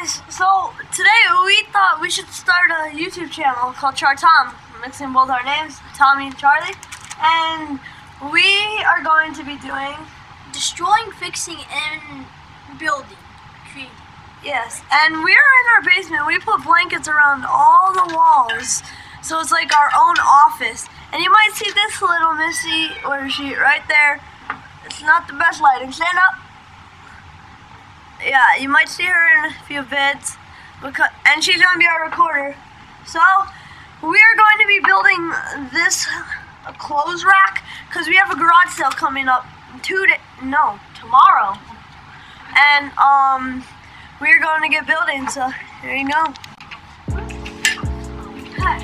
guys, so today we thought we should start a YouTube channel called Char Tom, mixing both our names, Tommy and Charlie, and we are going to be doing destroying, fixing, and building, creating. Yes, and we're in our basement. We put blankets around all the walls, so it's like our own office. And you might see this little Missy order sheet right there. It's not the best lighting. Stand up. Yeah, you might see her in a few bits, and she's going to be our recorder. So, we are going to be building this clothes rack, because we have a garage sale coming up tomorrow. And, we're going to get building, so there you go. Okay.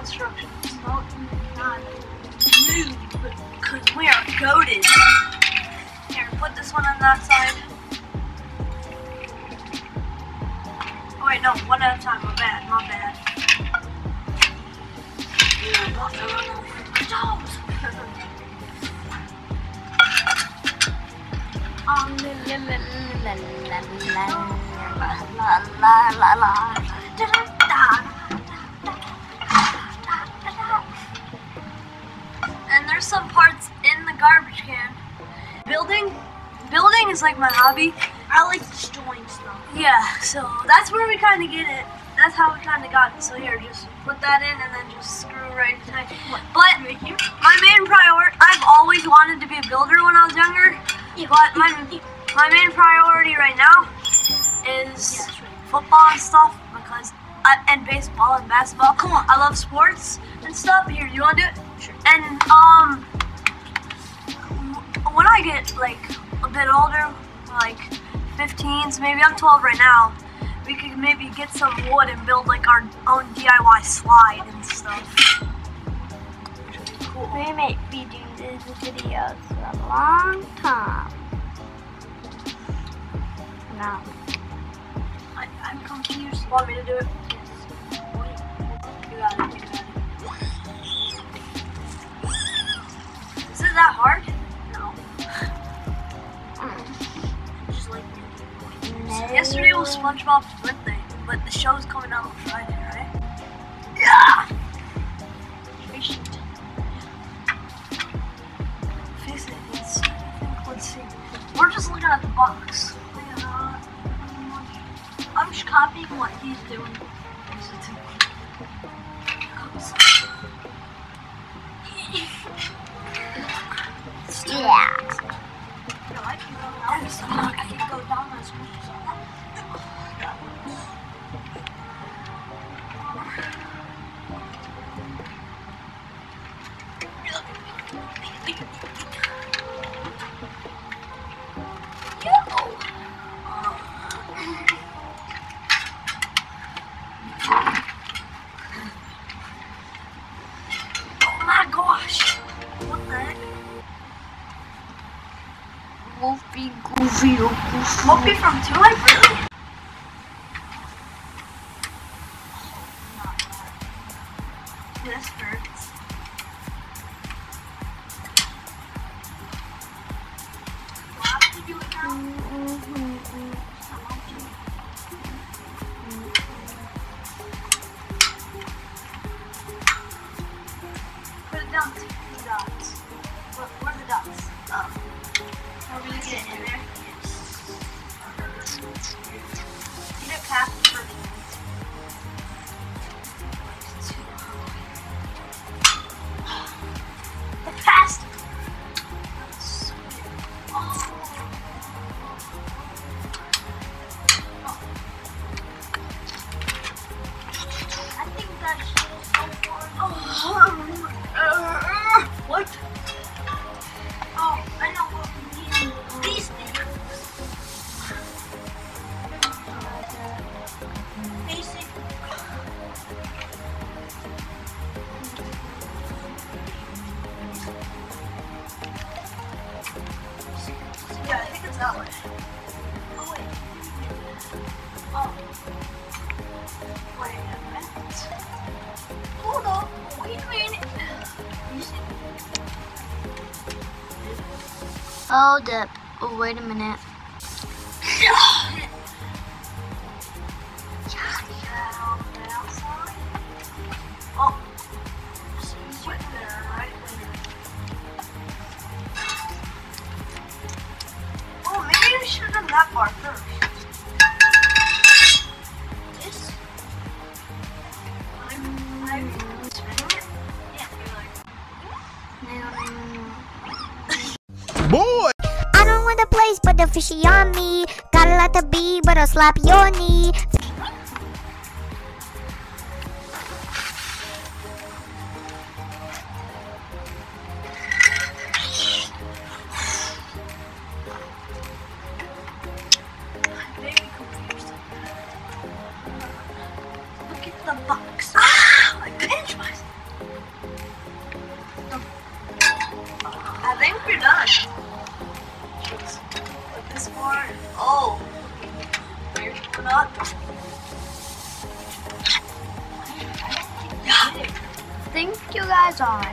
instructions. Don't move, because we are goated. Here, put this one on that side. Oh wait, no, one at a time. My bad, my bad. Yeah, both are running away from dogs. And there's some parts in the garbage can. Building is like my hobby. I like destroying stuff. Yeah, so that's where we kind of get it. That's how we kind of got it. So here, just put that in and then just screw right tight. But my main priority, I've always wanted to be a builder when I was younger. But my main priority right now is football and stuff, because and baseball and basketball. Come on, I love sports and stuff. Here, you want to do it? Sure. And when I get like a bit older, like 15s, maybe I'm 12 right now, we could maybe get some wood and build like our own DIY slide and stuff. Cool. We may be doing these videos for a long time. No. I'm confused. You want me to do it? Yes. You got it. Is it that hard? No. Just like no. So yesterday was SpongeBob's birthday, but the show's coming out on Friday, right? Yeah. We're just looking at the box. I'm just copying what he's doing. Yeah. No, I can go down this. I can go down this. Wolfie, Goofy, or Goofy. Wolfie from 2Life, really? This hurts. Do I have to do it now? Put it down to the dots. Where are the dots? Oh. Are we gonna get in there? You don't have to for me. The past! I think that's so far. What? Oh, I know what. These things. Basic. Yeah, I think it's that way. Oh, wait. Oh. Wait a minute. Hold up. Wait a minute. Hold up. Oh, wait a minute. Oh, so you went there, right? Oh, maybe we should have done that part first. This? I'm spinning it? Yeah, you're like... Boy! But the fishy on me. Got a lot to be, but I'll slap your knee. I'm very confused. Look at the box. Ah! I pinched myself. think you guys are.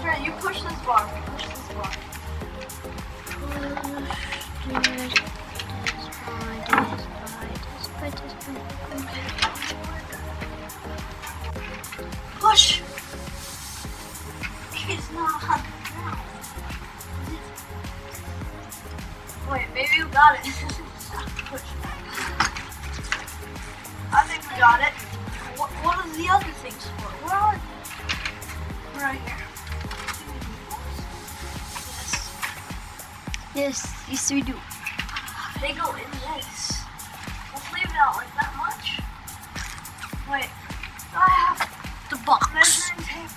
Fred, you push this bar. Push this bar. Push this bar. Push! It's not on the ground. Wait, maybe you got it. Push. I think we got it. What are the other things for? Where are they? Right here. Yes. Yes, we do. They go in this. Let's leave it out like that much. Wait. I have the box. Measuring tape.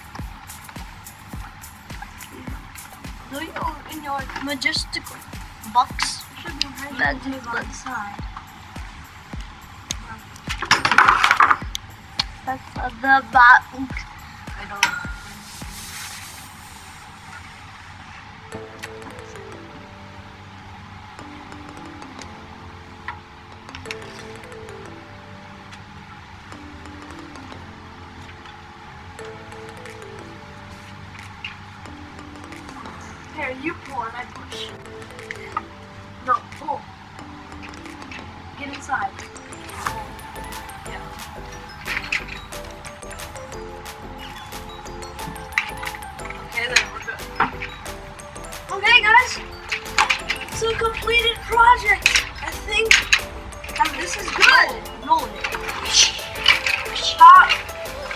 Do you in your majestical box? Should be ready to move on the side. That's the box. I don't know. Here, you pull and I push. No, pull. Get inside. Pull. Yeah. Okay, then we're good. Okay, guys. It's a completed project. I think this is good. Roll it. Top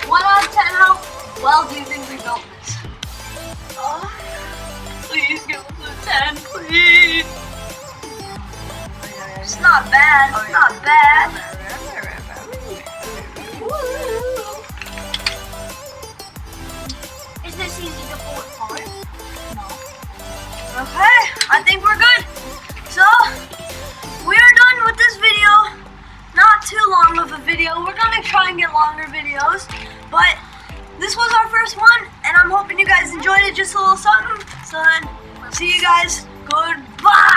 1 out of 10. How well do you think we built this? Please give us a 10, please! It's not bad, it's not bad! Is this easy to pull apart? No. Okay, I think we're good! So, we're done with this video. Not too long of a video. We're gonna try and get longer videos, but this was our first one, and I'm hoping you guys enjoyed it just a little something. So then, see you guys. Goodbye.